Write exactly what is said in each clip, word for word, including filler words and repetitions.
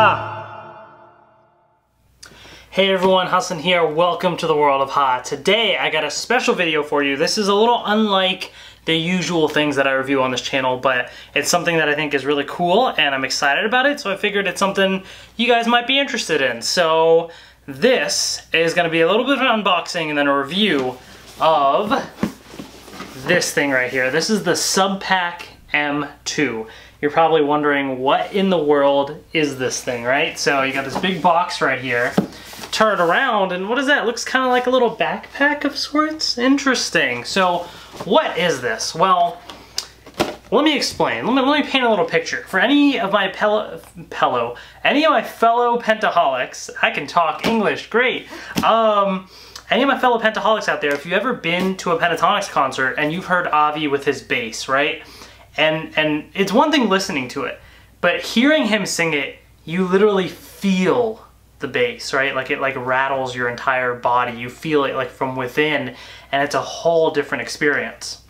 Ha! Hey everyone, Hassan here. Welcome to the world of Ha. Today I got a special video for you. This is a little unlike the usual things that I review on this channel, but it's something that I think is really cool and I'm excited about it, so I figured it's something you guys might be interested in. So this is going to be a little bit of an unboxing and then a review of this thing right here. This is the SubPac M two. You're probably wondering, what in the world is this thing, right? So you got this big box right here. Turn it around, and what is that? It looks kind of like a little backpack of sorts. Interesting. So what is this? Well, let me explain. Let me, let me paint a little picture. For any of my pello, pello, any of my fellow pentaholics, I can talk English, great. Um, Any of my fellow pentaholics out there, if you've ever been to a Pentatonix concert and you've heard Avi with his bass, right? And and it's one thing listening to it, but hearing him sing it, you literally feel the bass, right? Like it like rattles your entire body. You feel it like from within, and it's a whole different experience.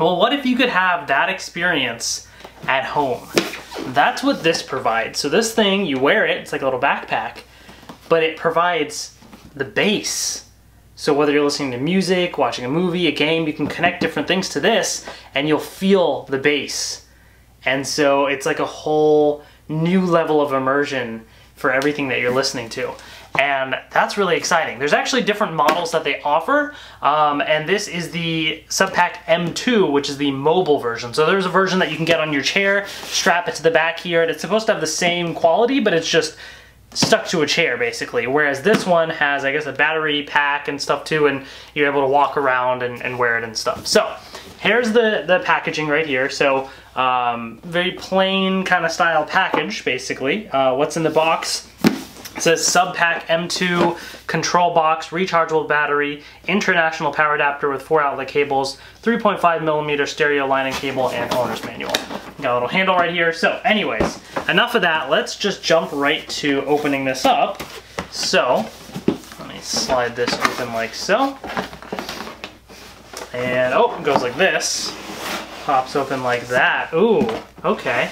Well, what if you could have that experience at home? That's what this provides. So this thing, you wear it, it's like a little backpack, but it provides the bass. So whether you're listening to music, watching a movie, a game, you can connect different things to this and you'll feel the bass. And so it's like a whole new level of immersion for everything that you're listening to. And that's really exciting. There's actually different models that they offer. Um, and this is the SubPac M two, which is the mobile version. So there's a version that you can get on your chair, strap it to the back here, and it's supposed to have the same quality, but it's just stuck to a chair basically, whereas this one has, I guess, a battery pack and stuff too, and you're able to walk around and, and wear it and stuff. So here's the, the packaging right here. So um, very plain kind of style package basically. Uh, what's in the box? It says SubPac M two, control box, rechargeable battery, international power adapter with four outlet cables, three point five millimeter stereo lining cable, and owner's manual. Got a little handle right here. So anyways, enough of that. Let's just jump right to opening this up. So let me slide this open like so. And oh, it goes like this. Pops open like that. Ooh, okay.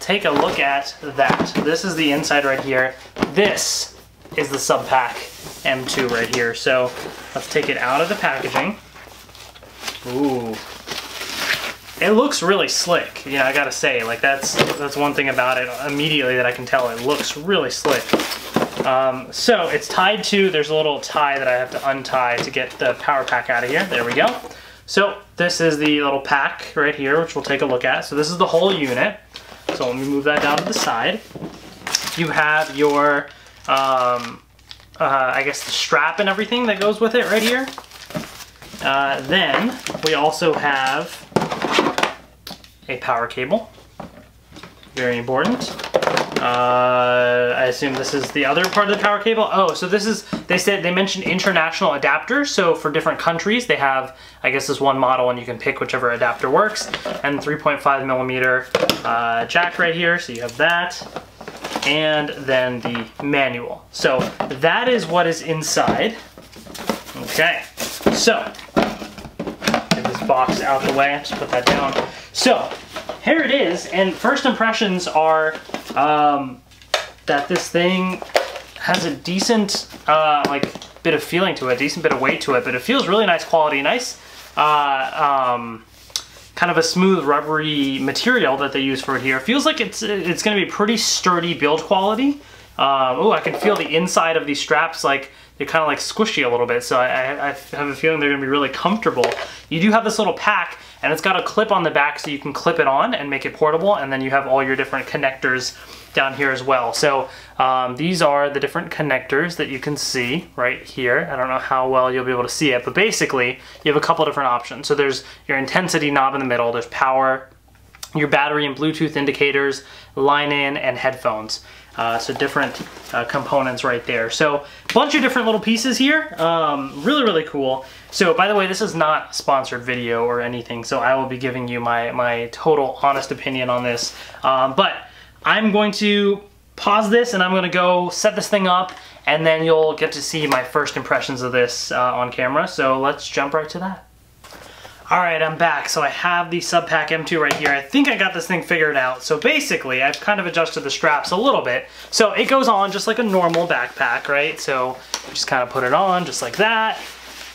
Take a look at that. This is the inside right here. This is the SubPac M two right here. So let's take it out of the packaging. Ooh. It looks really slick. You know, I gotta say, like that's that's one thing about it immediately that I can tell. It looks really slick. Um, so it's tied to, there's a little tie that I have to untie to get the power pack out of here. There we go. So this is the little pack right here, which we'll take a look at. So this is the whole unit. So let me move that down to the side. You have your, um, uh, I guess, the strap and everything that goes with it right here. Uh, then we also have a power cable. Very important. Uh, I assume this is the other part of the power cable. Oh, so this is, they said, they mentioned international adapter. So for different countries, they have, I guess, this one model and you can pick whichever adapter works. And three point five millimeter uh, jack right here. So you have that. And then the manual. So that is what is inside. Okay. So get this box out the way. Just put that down. So here it is, and first impressions are um, that this thing has a decent uh, like bit of feeling to it, a decent bit of weight to it, but it feels really nice quality, nice uh, um, kind of a smooth rubbery material that they use for it here. It feels like it's it's going to be pretty sturdy build quality. Uh, oh, I can feel the inside of these straps, like they're kind of like squishy a little bit, so I, I have a feeling they're going to be really comfortable. You do have this little pack, and it's got a clip on the back so you can clip it on and make it portable, and then you have all your different connectors down here as well. So um, these are the different connectors that you can see right here. I don't know how well you'll be able to see it, but basically you have a couple different options. So there's your intensity knob in the middle, there's power, your battery and Bluetooth indicators, line in, and headphones. Uh, so different uh, components right there. So a bunch of different little pieces here. Um, really, really cool. So by the way, this is not a sponsored video or anything, so I will be giving you my, my total honest opinion on this. Um, but I'm going to pause this and I'm gonna go set this thing up, and then you'll get to see my first impressions of this uh, on camera. So let's jump right to that. Alright, I'm back. So I have the SubPac M two right here. I think I got this thing figured out. So basically, I've kind of adjusted the straps a little bit. So it goes on just like a normal backpack, right? So just kind of put it on just like that.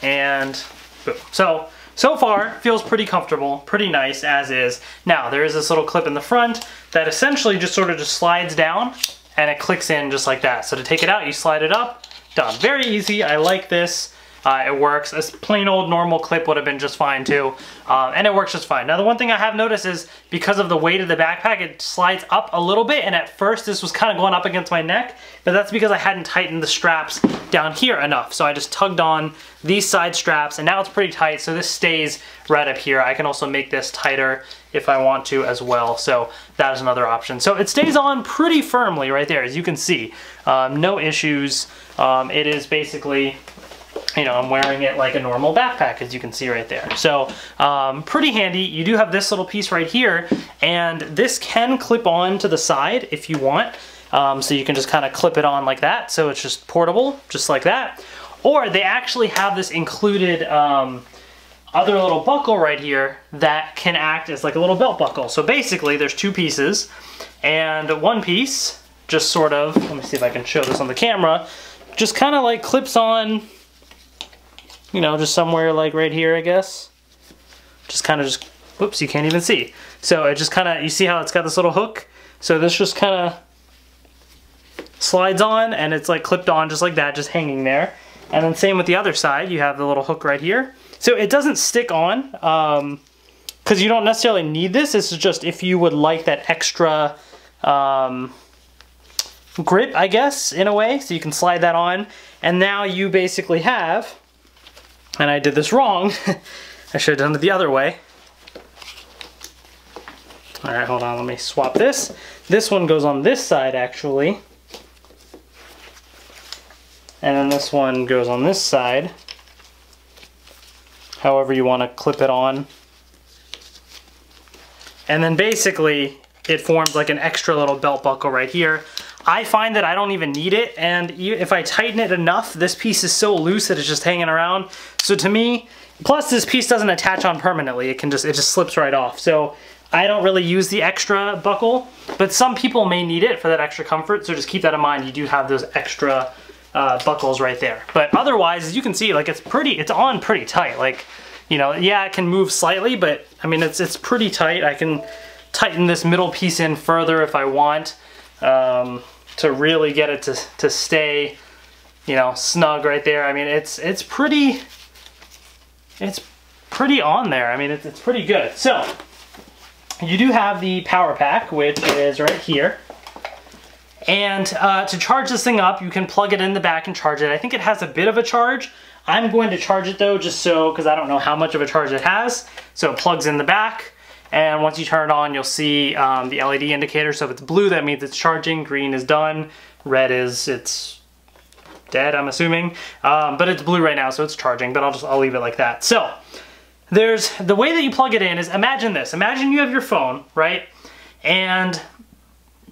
And boom. So, so far, feels pretty comfortable, pretty nice as is. Now, there is this little clip in the front that essentially just sort of just slides down and it clicks in just like that. So to take it out, you slide it up, done. Very easy. I like this. Uh, it works. A plain old normal clip would have been just fine too, um, and it works just fine. Now the one thing I have noticed is because of the weight of the backpack, it slides up a little bit, and at first this was kind of going up against my neck, but that's because I hadn't tightened the straps down here enough. So I just tugged on these side straps, and now it's pretty tight, so this stays right up here. I can also make this tighter if I want to as well, so that is another option. So it stays on pretty firmly right there, as you can see. Um, no issues. Um, it is basically... You know, I'm wearing it like a normal backpack, as you can see right there. So, um, pretty handy. You do have this little piece right here, and this can clip on to the side if you want. Um, so you can just kind of clip it on like that. So it's just portable, just like that. Or they actually have this included um, other little buckle right here that can act as like a little belt buckle. So basically, there's two pieces, and one piece just sort of, let me see if I can show this on the camera, just kind of like clips on... You know, just somewhere like right here, I guess. Just kind of just, whoops, you can't even see. So it just kind of, you see how it's got this little hook? So this just kind of slides on and it's like clipped on just like that, just hanging there. And then same with the other side, you have the little hook right here. So it doesn't stick on, um, because you don't necessarily need this. This is just if you would like that extra um, grip, I guess, in a way. So you can slide that on. And now you basically have... And I did this wrong. I should have done it the other way. All right, hold on, let me swap this. This one goes on this side, actually. And then this one goes on this side. However you want to clip it on. And then basically, it forms like an extra little belt buckle right here. I find that I don't even need it, and if I tighten it enough, this piece is so loose that it's just hanging around. So to me, plus this piece doesn't attach on permanently, it can just, it just slips right off. So I don't really use the extra buckle, but some people may need it for that extra comfort, so just keep that in mind. You do have those extra uh, buckles right there. But otherwise, as you can see, like it's pretty, it's on pretty tight. Like, you know, yeah, it can move slightly, but I mean, it's, it's pretty tight. I can tighten this middle piece in further if I want. Um, to really get it to, to stay, you know, snug right there. I mean, it's it's pretty, it's pretty on there. I mean, it's, it's pretty good. So, you do have the power pack, which is right here. And uh, to charge this thing up, you can plug it in the back and charge it. I think it has a bit of a charge. I'm going to charge it though, just so, because I don't know how much of a charge it has. So it plugs in the back. And once you turn it on, you'll see um, the L E D indicator. So if it's blue, that means it's charging. Green is done. Red is it's dead, I'm assuming. Um, but it's blue right now, so it's charging. But I'll just I'll leave it like that. So there's the way that you plug it in is imagine this. Imagine you have your phone, right? And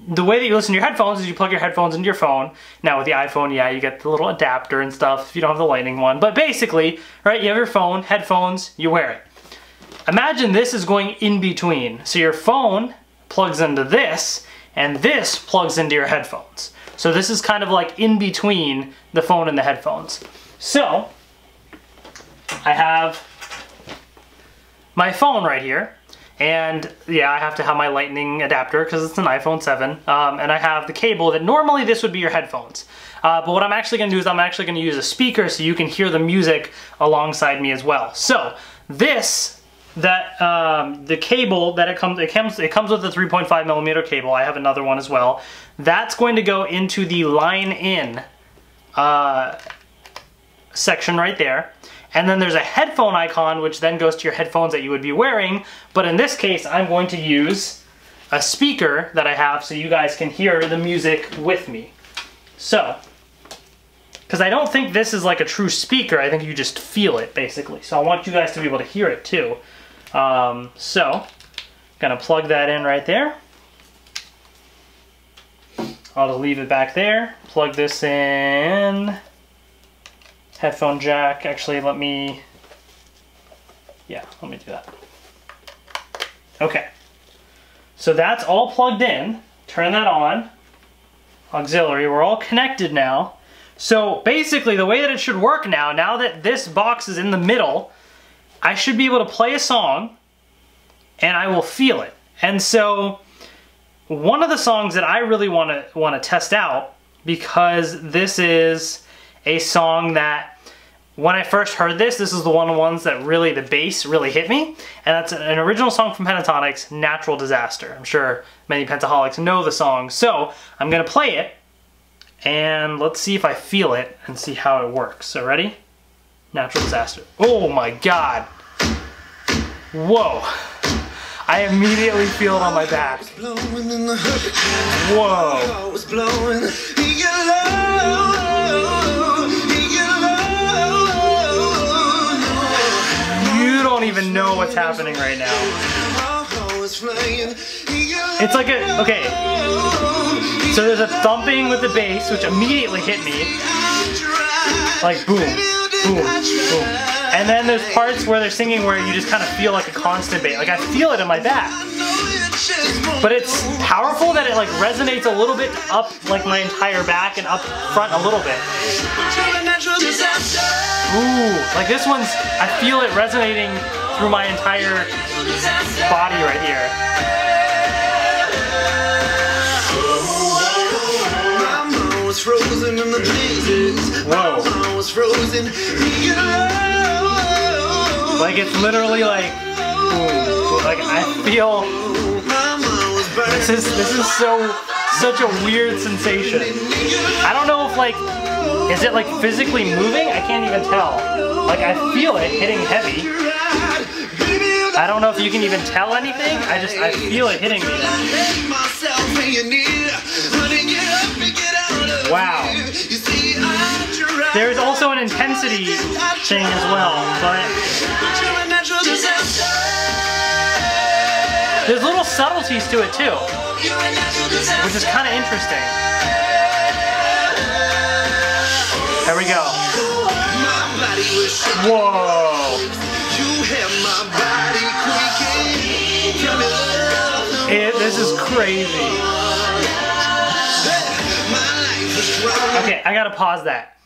the way that you listen to your headphones is you plug your headphones into your phone. Now with the iPhone, yeah, you get the little adapter and stuff if you don't have the lightning one. But basically, right, you have your phone, headphones, you wear it. Imagine this is going in between. So your phone plugs into this, and this plugs into your headphones. So this is kind of like in between the phone and the headphones. So I have my phone right here, and yeah, I have to have my lightning adapter because it's an iPhone seven, um, and I have the cable that normally this would be your headphones. Uh, but what I'm actually gonna do is I'm actually gonna use a speaker so you can hear the music alongside me as well. So this, that um, the cable that it comes, it comes, it comes with a three point five millimeter cable. I have another one as well. That's going to go into the line in uh, section right there. And then there's a headphone icon, which then goes to your headphones that you would be wearing. But in this case, I'm going to use a speaker that I have so you guys can hear the music with me. So, because I don't think this is like a true speaker. I think you just feel it basically. So I want you guys to be able to hear it too. Um, so, gonna plug that in right there. I'll just leave it back there. Plug this in. Headphone jack, actually let me Yeah, let me do that. Okay. So that's all plugged in. Turn that on. Auxiliary, we're all connected now. So basically the way that it should work now, now that this box is in the middle, I should be able to play a song and I will feel it. And so one of the songs that I really want to want to test out, because this is a song that when I first heard this, this is the one of the ones that really, the bass really hit me. And that's an original song from Pentatonix, Natural Disaster. I'm sure many Pentaholics know the song. So I'm gonna play it and let's see if I feel it and see how it works. So ready? Natural Disaster. Oh my God. Whoa. I immediately feel it on my back. Whoa. Even know what's happening right now. It's like a, okay, so there's a thumping with the bass which immediately hit me, like boom, boom, boom, and then there's parts where they're singing where you just kind of feel like a constant bass, like I feel it in my back, but it's powerful that it like resonates a little bit up like my entire back and up front a little bit. Ooh, like this one's, I feel it resonating through my entire body right here. Whoa. Like it's literally like, ooh, like I feel, this is, this is so, such a weird sensation. I don't know if like, is it like physically moving? I can't even tell. Like I feel it hitting heavy. I don't know if you can even tell anything. I just, I feel it hitting me. Wow. There's also an intensity thing as well, but there's little subtleties to it too, which is kind of interesting. There we go. Whoa. It, this is crazy. Okay, I gotta pause that.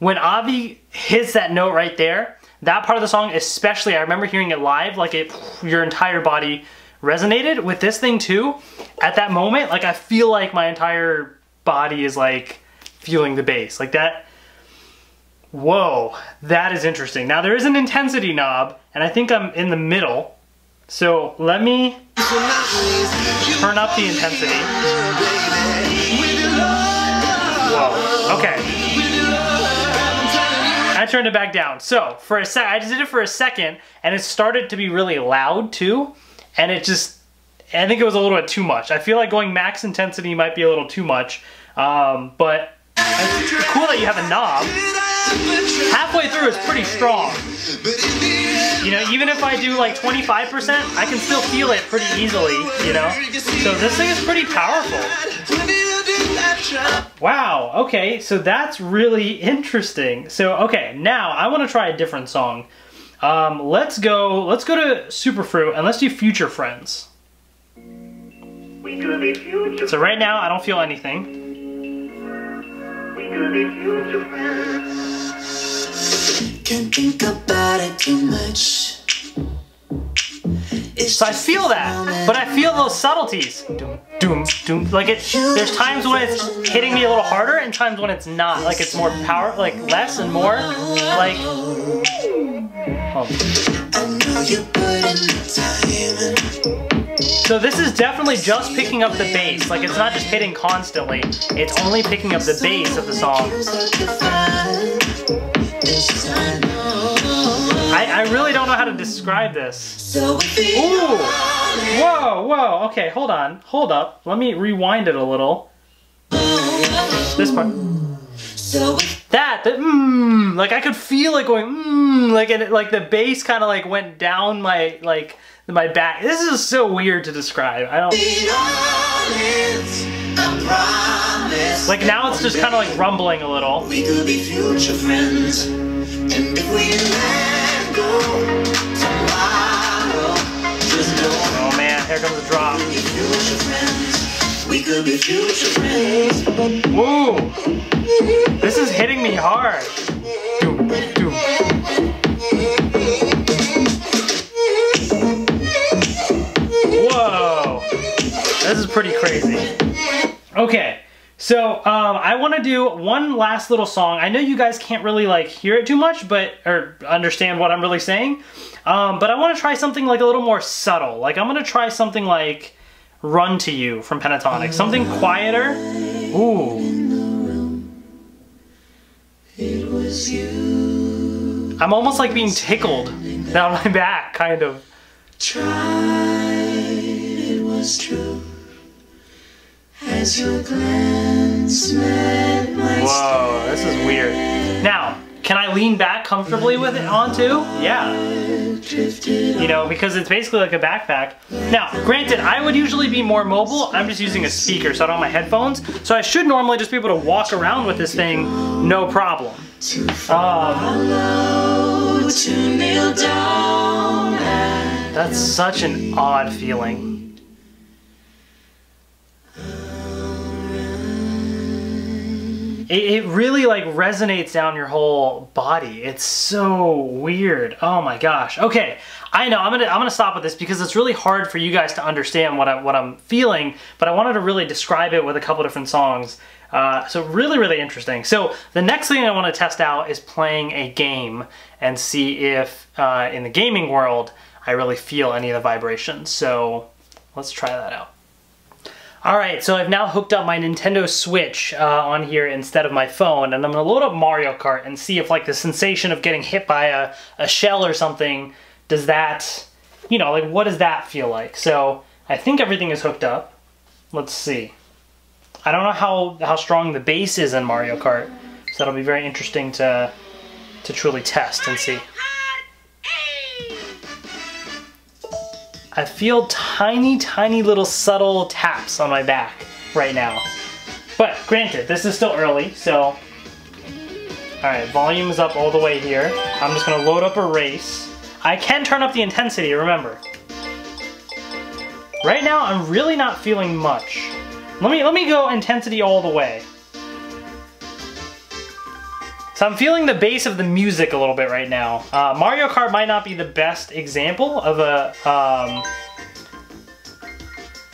When Avi hits that note right there, that part of the song especially, I remember hearing it live, like it, your entire body resonated with this thing too. At that moment, like I feel like my entire body is like feeling the bass, like that. Whoa, that is interesting. Now there is an intensity knob, and I think I'm in the middle. So let me turn up the intensity. Whoa, okay. I turned it back down. So for a sec, I just did it for a second, and it started to be really loud too. And it just, I think it was a little bit too much. I feel like going max intensity might be a little too much, um, but it's cool that you have a knob. Halfway through is pretty strong. You know, even if I do like twenty-five percent, I can still feel it pretty easily, you know? So this thing is pretty powerful. Wow, okay, so that's really interesting. So, okay, now I want to try a different song. Um, let's go, let's go to Superfruit and let's do Future Friends. We could be future. So right now, I don't feel anything. We could be future friends. Can't think about it too much. It's so I feel that, but I feel those subtleties. Doom, doom, doom. Like it, there's times when it's hitting me a little harder, and times when it's not. Like it's more power, like less and more, like. Oh. So this is definitely just picking up the bass. Like it's not just hitting constantly. It's only picking up the bass of the song. I, I really don't know how to describe this. Ooh! Whoa, whoa, okay, hold on, hold up. Let me rewind it a little. This part. That, the mmm, like I could feel it going mmm, like, and it, like the bass kind of like went down my, like, my back. This is so weird to describe, I don't... Like now it's just kind of like rumbling a little. We could be future friends, and if we let go, Oh man, here comes the drop. We could be future friends. Whoa! This is hitting me hard. Doom, doom. Whoa! This is pretty crazy. Okay, so um, I want to do one last little song. I know you guys can't really like hear it too much, but or understand what I'm really saying. Um, but I want to try something like a little more subtle. Like I'm gonna try something like Run to You from Pentatonix. Something quieter. Ooh. It was you. I'm almost like being tickled down my back, kind of. It was true. As your glance met my Whoa, this is weird. Now, can I lean back comfortably with it on too? Yeah. You know, because it's basically like a backpack. Now, granted, I would usually be more mobile. I'm just using a speaker, so I don't have my headphones. So I should normally just be able to walk around with this thing, no problem. Um, that's such an odd feeling. It really like resonates down your whole body. It's so weird. Oh my gosh. Okay, I know. I'm gonna I'm gonna stop with this because it's really hard for you guys to understand what I what I'm feeling. But I wanted to really describe it with a couple different songs. Uh, so really really interesting. So the next thing I want to test out is playing a game and see if uh, in the gaming world I really feel any of the vibrations. So let's try that out. Alright, so I've now hooked up my Nintendo Switch uh, on here instead of my phone, and I'm going to load up Mario Kart and see if, like, the sensation of getting hit by a, a shell or something, does that, you know, like, what does that feel like? So, I think everything is hooked up. Let's see. I don't know how, how strong the bass is in Mario Kart, so that'll be very interesting to, to truly test and see. I feel tiny, tiny little subtle taps on my back right now. But granted, this is still early, so... Alright, volume is up all the way here. I'm just gonna load up a race. I can turn up the intensity, remember. Right now, I'm really not feeling much. Let me, let me go intensity all the way. So I'm feeling the bass of the music a little bit right now. Uh, Mario Kart might not be the best example of a... Um,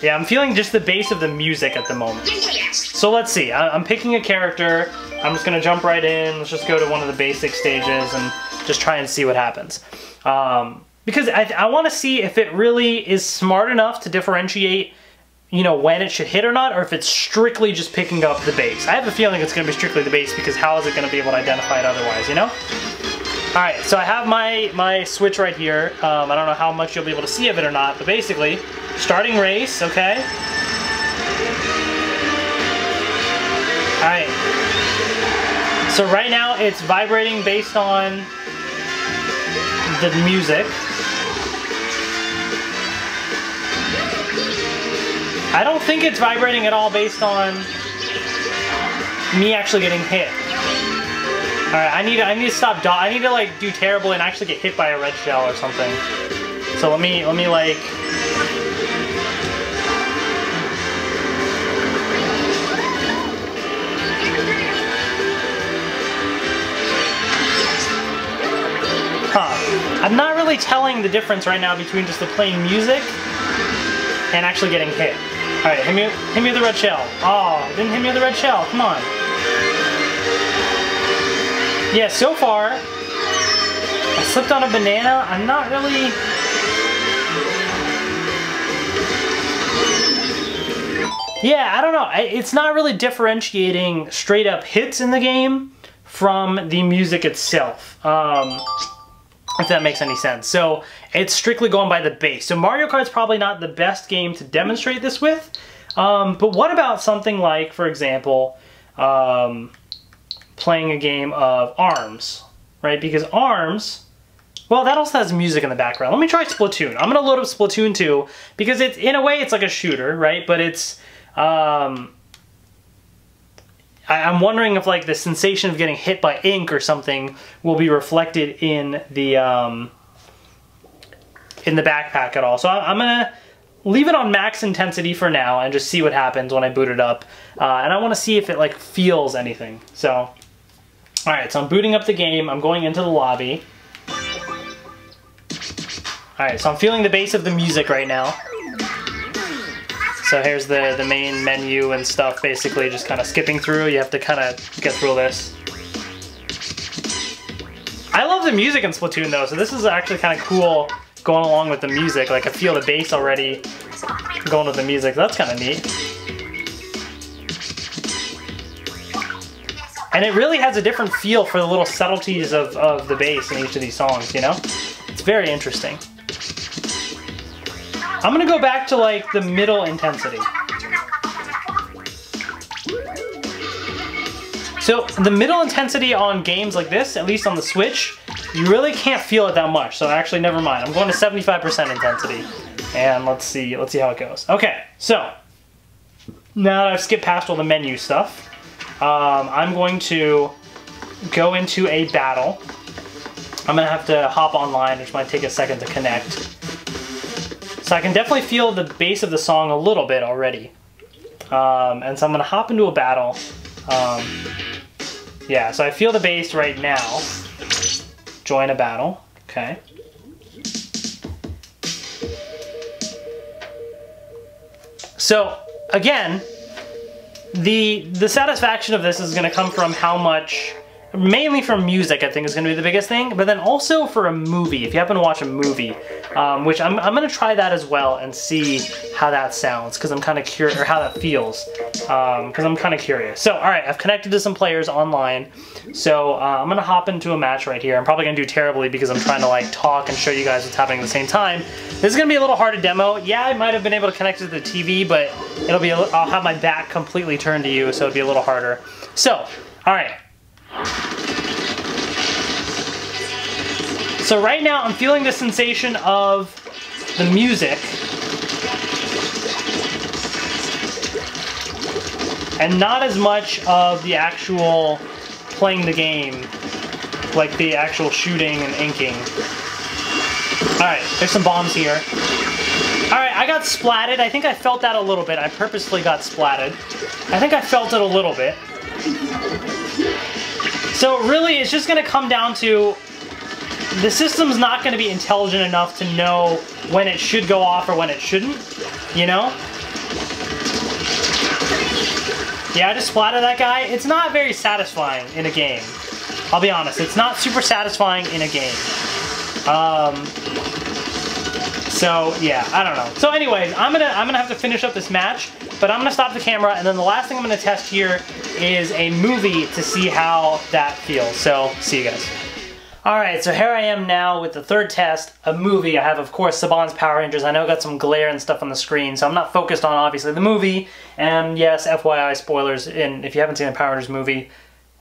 yeah, I'm feeling just the bass of the music at the moment. So let's see. I I'm picking a character. I'm just going to jump right in. Let's just go to one of the basic stages and just try and see what happens. Um, because I, I want to see if it really is smart enough to differentiate, you know, when it should hit or not, or if it's strictly just picking up the bass. I have a feeling it's going to be strictly the bass because how is it going to be able to identify it otherwise, you know? All right, so I have my, my Switch right here. Um, I don't know how much you'll be able to see of it or not, but basically, starting race, okay? All right. So right now it's vibrating based on the music. I don't think it's vibrating at all based on me actually getting hit. All right, I need to, I need to stop. Do I need to like do terrible and actually get hit by a red shell or something. So let me let me like. Huh? I'm not really telling the difference right now between just the plain music and actually getting hit. All right, hit me, hit me with the red shell. Oh, didn't hit me with the red shell. Come on. Yeah, so far, I slipped on a banana. I'm not really... Yeah, I don't know. It's not really differentiating straight up hits in the game from the music itself. Um... If that makes any sense. So it's strictly going by the bass. So Mario Kart's probably not the best game to demonstrate this with. Um, but what about something like, for example, um, playing a game of ARMS, right? Because ARMS, well, that also has music in the background. Let me try Splatoon. I'm gonna load up Splatoon two because it's in a way it's like a shooter, right? But it's um, I'm wondering if like the sensation of getting hit by ink or something will be reflected in the um, in the backpack at all. So I, I'm gonna leave it on max intensity for now and just see what happens when I boot it up. Uh, and I wanna see if it like feels anything. So, all right, so I'm booting up the game. I'm going into the lobby. All right, so I'm feeling the bass of the music right now. So here's the, the main menu and stuff, basically just kind of skipping through. You have to kind of get through this. I love the music in Splatoon though, so this is actually kind of cool going along with the music. Like I feel the bass already going with the music. That's kind of neat. And it really has a different feel for the little subtleties of, of the bass in each of these songs, you know? It's very interesting. I'm gonna go back to like the middle intensity. So the middle intensity on games like this, at least on the Switch, you really can't feel it that much. So actually, never mind. I'm going to seventy-five percent intensity, and let's see, let's see how it goes. Okay, so now that I've skipped past all the menu stuff, um, I'm going to go into a battle. I'm gonna have to hop online, which might take a second to connect. So I can definitely feel the bass of the song a little bit already. Um, and so I'm gonna hop into a battle. Um, yeah, so I feel the bass right now. Join a battle, okay. So again, the, the satisfaction of this is gonna come from how much, mainly for music, I think is gonna be the biggest thing, but then also for a movie, if you happen to watch a movie, um, which I'm, I'm gonna try that as well and see how that sounds, because I'm kind of curious, or how that feels, because um, I'm kind of curious. So, all right, I've connected to some players online, so uh, I'm gonna hop into a match right here. I'm probably gonna do terribly because I'm trying to like talk and show you guys what's happening at the same time. This is gonna be a little hard to demo. Yeah, I might have been able to connect to the T V, but it'll be, a, I'll have my back completely turned to you, so it'll be a little harder. So, all right. So right now I'm feeling the sensation of the music and not as much of the actual playing the game, like the actual shooting and inking. Alright, there's some bombs here. Alright, I got splatted. I think I felt that a little bit. I purposely got splatted. I think I felt it a little bit. So really, it's just gonna come down to, the system's not gonna be intelligent enough to know when it should go off or when it shouldn't, you know? Yeah, I just splatted that guy. It's not very satisfying in a game. I'll be honest, it's not super satisfying in a game. Um, so yeah, I don't know. So anyways, I'm gonna, I'm gonna have to finish up this match, but I'm gonna stop the camera, and then the last thing I'm gonna test here is a movie to see how that feels. So, see you guys. All right, so here I am now with the third test, a movie. I have, of course, Saban's Power Rangers. I know I got some glare and stuff on the screen, so I'm not focused on, obviously, the movie. And yes, F Y I, spoilers, and if you haven't seen a Power Rangers movie,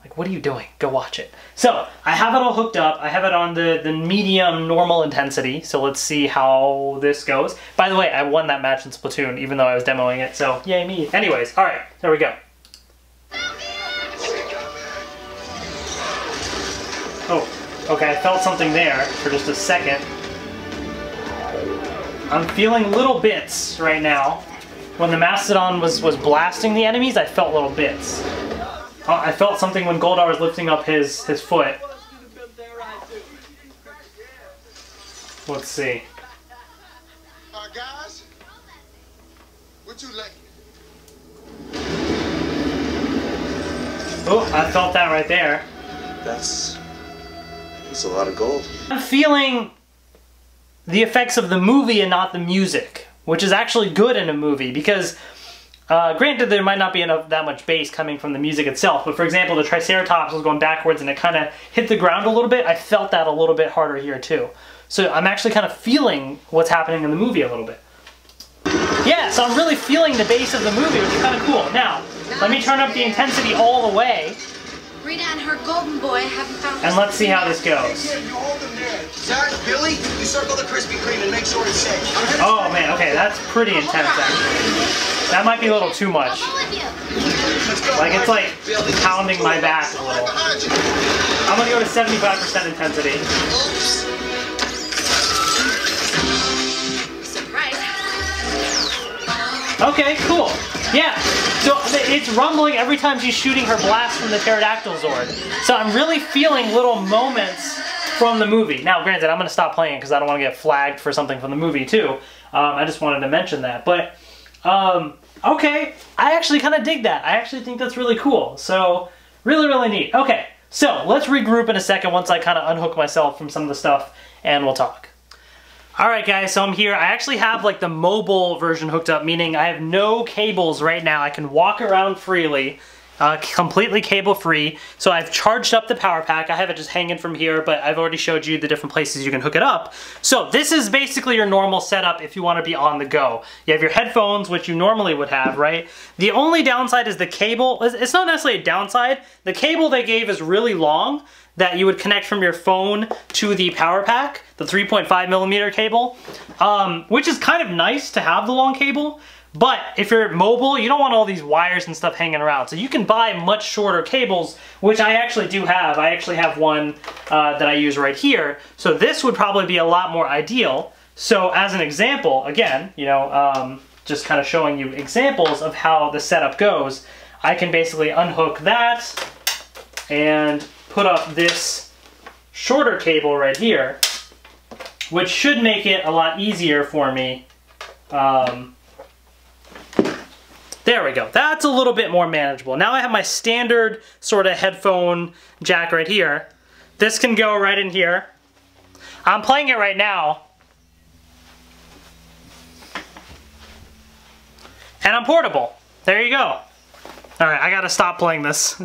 like, what are you doing? Go watch it. So, I have it all hooked up. I have it on the, the medium normal intensity, so let's see how this goes. By the way, I won that match in Splatoon, even though I was demoing it, so yay me. Anyways, all right, there we go. Oh, okay, I felt something there for just a second. I'm feeling little bits right now. When the Mastodon was, was blasting the enemies, I felt little bits. I felt something when Goldar was lifting up his, his foot. Let's see. Uh, guys, what you like? Oh, I felt that right there. That's... it's a lot of gold. I'm feeling the effects of the movie and not the music, which is actually good in a movie because, uh, granted, there might not be enough that much bass coming from the music itself, but for example, the Triceratops was going backwards and it kind of hit the ground a little bit. I felt that a little bit harder here too. So I'm actually kind of feeling what's happening in the movie a little bit. Yeah, so I'm really feeling the bass of the movie, which is kind of cool. Now, let me turn up the intensity all the way. Rita and her golden boy haven't found. And let's see how this goes. Zach, Billy, you circle the Krispy Kreme and make sure it's safe. Oh man, okay, that's pretty intense actually. That might be a little too much. Like it's like pounding my back a little. I'm gonna go to seventy-five percent intensity. Okay, cool. Yeah, so it's rumbling every time she's shooting her blast from the pterodactyl zord. So I'm really feeling little moments from the movie. Now, granted, I'm going to stop playing because I don't want to get flagged for something from the movie, too. Um, I just wanted to mention that. But, um, okay, I actually kind of dig that. I actually think that's really cool. So, really, really neat. Okay, so let's regroup in a second once I kind of unhook myself from some of the stuff, and we'll talk. Alright guys, so I'm here. I actually have like the mobile version hooked up, meaning I have no cables right now. I can walk around freely, uh, completely cable free. So I've charged up the power pack. I have it just hanging from here, but I've already showed you the different places you can hook it up. So this is basically your normal setup if you want to be on the go. You have your headphones, which you normally would have, right? The only downside is the cable. It's not necessarily a downside. The cable they gave is really long, that you would connect from your phone to the power pack, the three point five millimeter cable, um, which is kind of nice to have the long cable, but if you're mobile, you don't want all these wires and stuff hanging around. So you can buy much shorter cables, which I actually do have. I actually have one uh, that I use right here. So this would probably be a lot more ideal. So as an example, again, you know, um, just kind of showing you examples of how the setup goes, I can basically unhook that and put up this shorter cable right here, which should make it a lot easier for me. Um, there we go. That's a little bit more manageable. Now I have my standard sort of headphone jack right here. This can go right in here. I'm playing it right now. And I'm portable. There you go. All right, I gotta stop playing this.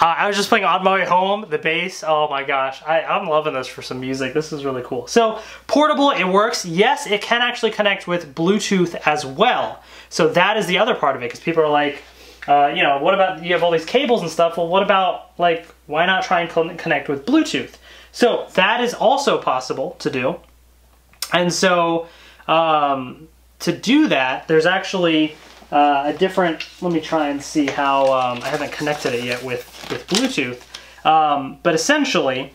Uh, I was just playing On My Way Home, the bass. Oh my gosh, I, I'm loving this for some music. This is really cool. So portable, it works. Yes, it can actually connect with Bluetooth as well. So that is the other part of it, because people are like, uh, you know, what about, you have all these cables and stuff. Well, what about, like, why not try and connect with Bluetooth? So that is also possible to do. And so um, to do that, there's actually Uh, a different, let me try and see how, um, I haven't connected it yet with, with Bluetooth, um, but essentially,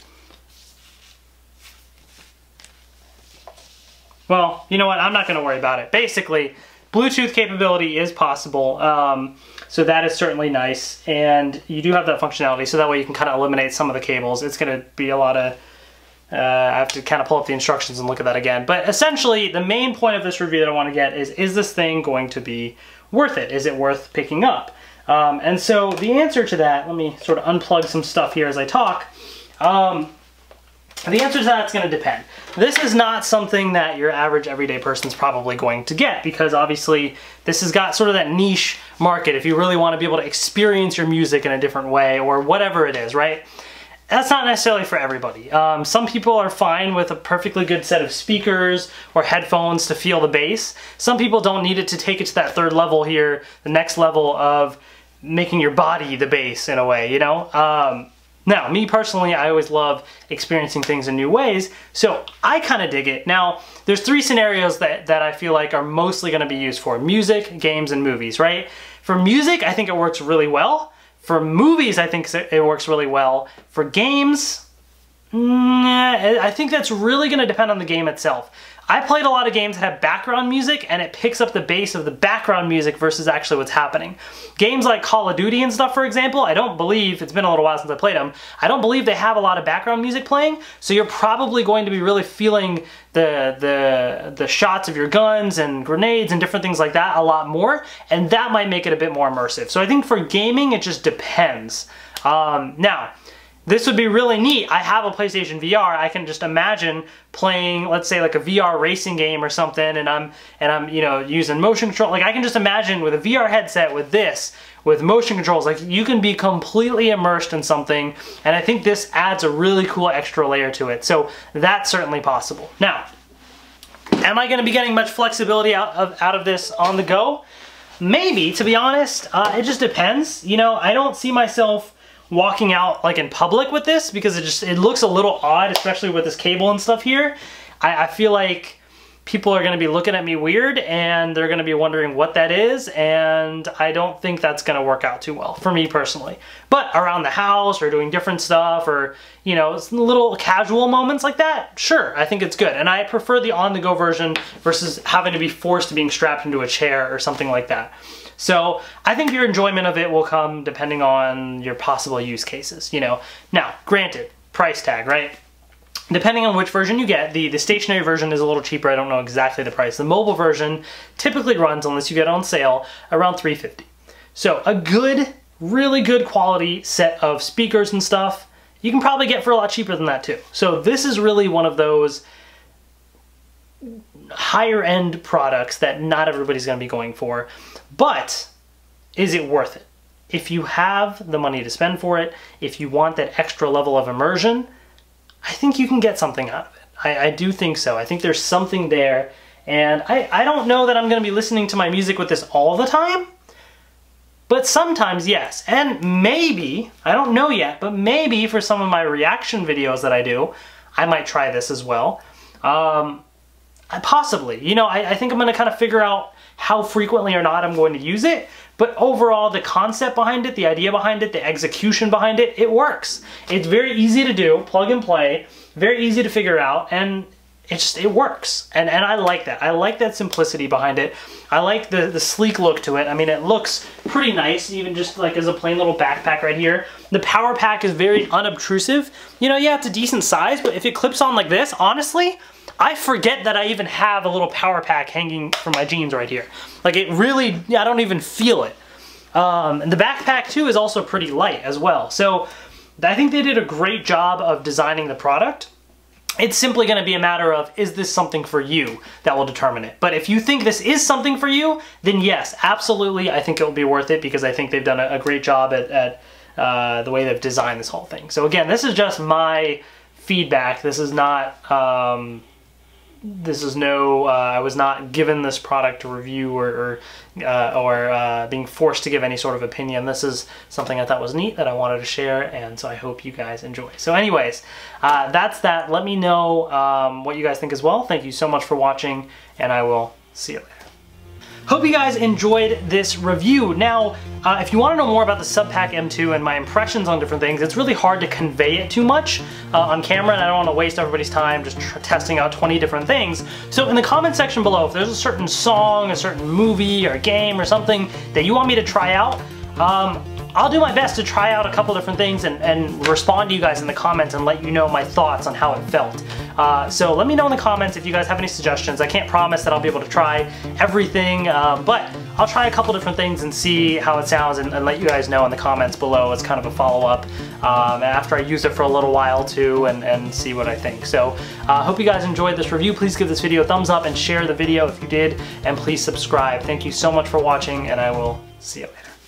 well, you know what, I'm not going to worry about it. Basically, Bluetooth capability is possible, um, so that is certainly nice, and you do have that functionality, so that way you can kind of eliminate some of the cables. It's going to be a lot of, Uh, I have to kind of pull up the instructions and look at that again. But essentially, the main point of this review that I want to get is, is this thing going to be worth it? Is it worth picking up? Um, and so the answer to that, let me sort of unplug some stuff here as I talk. Um, the answer to that is going to depend. This is not something that your average everyday person's probably going to get, because obviously this has got sort of that niche market if you really want to be able to experience your music in a different way or whatever it is, right? That's not necessarily for everybody. Um, some people are fine with a perfectly good set of speakers or headphones to feel the bass. Some people don't need it to take it to that third level here, the next level of making your body the bass in a way, you know? Um, now, me personally, I always love experiencing things in new ways, so I kind of dig it. Now, there's three scenarios that, that I feel like are mostly gonna be used for: music, games, and movies, right? For music, I think it works really well. For movies, I think it works really well. For games, nah, I think that's really gonna depend on the game itself. I played a lot of games that have background music, and it picks up the bass of the background music versus actually what's happening. Games like Call of Duty and stuff, for example, I don't believe, it's been a little while since I played them, I don't believe they have a lot of background music playing, so you're probably going to be really feeling the, the, the shots of your guns and grenades and different things like that a lot more, and that might make it a bit more immersive. So I think for gaming, it just depends. Um, now, this would be really neat. I have a PlayStation V R. I can just imagine playing, let's say, like a V R racing game or something, and I'm and I'm, you know, using motion control. Like, I can just imagine with a V R headset, with this, with motion controls, like, you can be completely immersed in something, and I think this adds a really cool extra layer to it. So that's certainly possible. Now, am I going to be getting much flexibility out of out of this on the go? Maybe, to be honest. Uh, it just depends. You know, I don't see myself walking out like in public with this, because it just, it looks a little odd, especially with this cable and stuff here. I, I feel like people are going to be looking at me weird and they're going to be wondering what that is, and I don't think that's going to work out too well for me personally. But around the house or doing different stuff or, you know, little casual moments like that, sure, I think it's good. And I prefer the on-the-go version versus having to be forced to being strapped into a chair or something like that. So I think your enjoyment of it will come depending on your possible use cases, you know. Now, granted, price tag, right? Depending on which version you get, the, the stationary version is a little cheaper. I don't know exactly the price. The mobile version typically runs, unless you get it on sale, around three hundred fifty dollars. So a good, really good quality set of speakers and stuff, you can probably get for a lot cheaper than that too. So this is really one of those higher end products that not everybody's gonna be going for, but is it worth it? If you have the money to spend for it, if you want that extra level of immersion, I think you can get something out of it. I, I do think so. I think there's something there, and I, I don't know that I'm going to be listening to my music with this all the time, but sometimes, yes. And maybe, I don't know yet, but maybe for some of my reaction videos that I do, I might try this as well. Um, I possibly. You know, I, I think I'm going to kind of figure out how frequently or not I'm going to use it, but overall the concept behind it, the idea behind it, the execution behind it, it works. It's very easy to do, plug and play, very easy to figure out, and it just, it works. And and I like that. I like that simplicity behind it. I like the, the sleek look to it. I mean, it looks pretty nice, even just like as a plain little backpack right here. The power pack is very unobtrusive. You know, yeah, it's a decent size, but if it clips on like this, honestly, I forget that I even have a little power pack hanging from my jeans right here. Like, it really, I don't even feel it. Um, and the backpack too is also pretty light as well. So I think they did a great job of designing the product. It's simply gonna be a matter of, is this something for you? That will determine it. But if you think this is something for you, then yes, absolutely, I think it'll be worth it, because I think they've done a, a great job at, at uh, the way they've designed this whole thing. So again, this is just my feedback. This is not, um, This is no, uh, I was not given this product to review or or, uh, or uh, being forced to give any sort of opinion. This is something I thought was neat that I wanted to share, and so I hope you guys enjoy. So anyways, uh, that's that. Let me know um, what you guys think as well. Thank you so much for watching, and I will see you later. Hope you guys enjoyed this review. Now, uh, if you want to know more about the SubPac M two and my impressions on different things, it's really hard to convey it too much uh, on camera, and I don't want to waste everybody's time just tr testing out twenty different things. So in the comment section below, if there's a certain song, a certain movie, or game, or something that you want me to try out, um, I'll do my best to try out a couple different things and, and respond to you guys in the comments and let you know my thoughts on how it felt. Uh, so let me know in the comments if you guys have any suggestions. I can't promise that I'll be able to try everything, uh, but I'll try a couple different things and see how it sounds and, and let you guys know in the comments below as kind of a follow-up um, after I use it for a little while too and, and see what I think. So I uh, hope you guys enjoyed this review. Please give this video a thumbs up and share the video if you did, and please subscribe. Thank you so much for watching, and I will see you later.